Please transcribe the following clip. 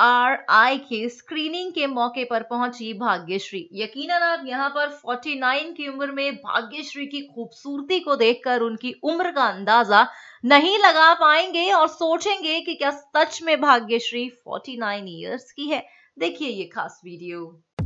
URI की screening के मौके पर पहुंची भाग्यश्री। यकीनन आप यहां पर 49 की उम्र में भाग्यश्री की खूबसूरती को देखकर उनकी उम्र का अंदाजा नहीं लगा पाएंगे और सोचेंगे कि क्या सच में भाग्यश्री 49 ईयर्स की है। देखिए ये खास वीडियो।